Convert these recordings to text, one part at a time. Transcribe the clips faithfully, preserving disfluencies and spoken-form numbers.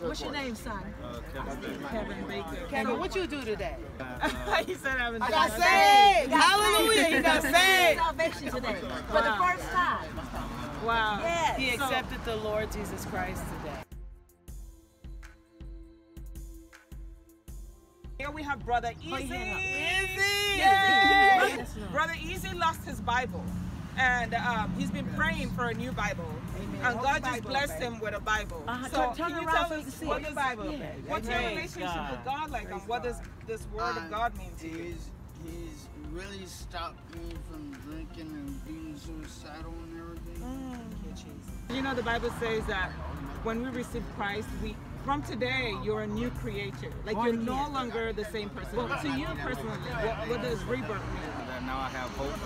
What's your name, son? Uh, Kevin Baker. Kevin Baker. Kevin, what you do today? Uh, he said I was I got saved. Hallelujah. He got saved. Salvation today. For the first time. Wow. Yes. He accepted the Lord Jesus Christ today. Here we have Brother Easy. Oh, yeah. Easy. Easy. Brother Easy lost his Bible. And um, he's been praying for a new Bible. Amen. And God just blessed him with a Bible. Uh, so turn can you tell us what is, Bible? Yeah. What's your relationship God. with God like, Praise and what does this Word um, of God mean to you? He's, he's really stopped me from drinking and being suicidal and everything. Mm. You know, the Bible says that when we receive Christ, we from today you're a new creature. Like you're no longer the same person. Well, to you personally, what, what does rebirth mean? Now I have hope.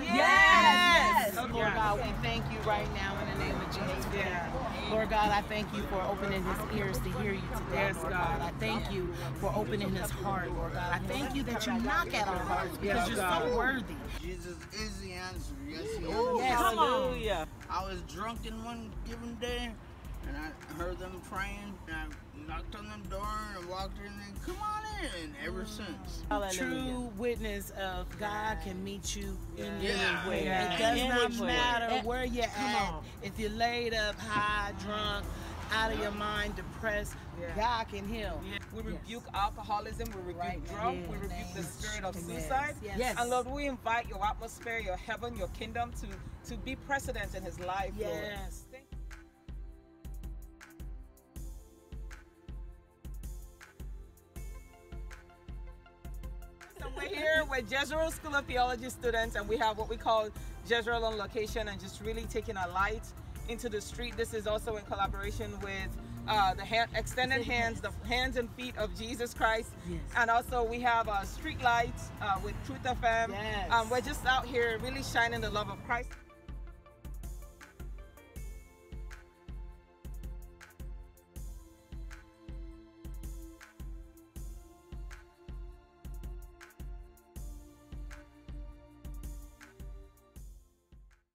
Yes. Yes. yes! Lord God, we thank you right now in the name of Jesus. Yeah. Lord God, I thank you for opening his ears to hear you today, Lord God. I thank you for opening his heart, Lord God. I thank you that you knock at our hearts because you're so worthy. Jesus is the answer. Yes, he is. Yes. Hallelujah. I was drunk in one given day, and I heard them praying, and I knocked on the door and I walked in and come on in, ever since. Hallelujah. True witness of God can meet you yeah. in yeah. anywhere. Yeah. It does anywhere. not matter where you're come at. On. If you're laid up, high, drunk, out of yeah. your mind, depressed, yeah. God can heal. Yeah. We rebuke yes. alcoholism, we rebuke right. drunk, yeah. we rebuke yes. the spirit of suicide. Yes. Yes. And Lord, we invite your atmosphere, your heaven, your kingdom to, to be precedent in his life, yes. Lord. We're here with Jezreel School of Theology students, and we have what we call Jezreel on Location, and just really taking a light into the street. This is also in collaboration with uh, the hand, extended hands, the hands and feet of Jesus Christ. Yes. And also we have uh, street lights uh, with Truth F M. Yes. Um, we're just out here really shining the love of Christ.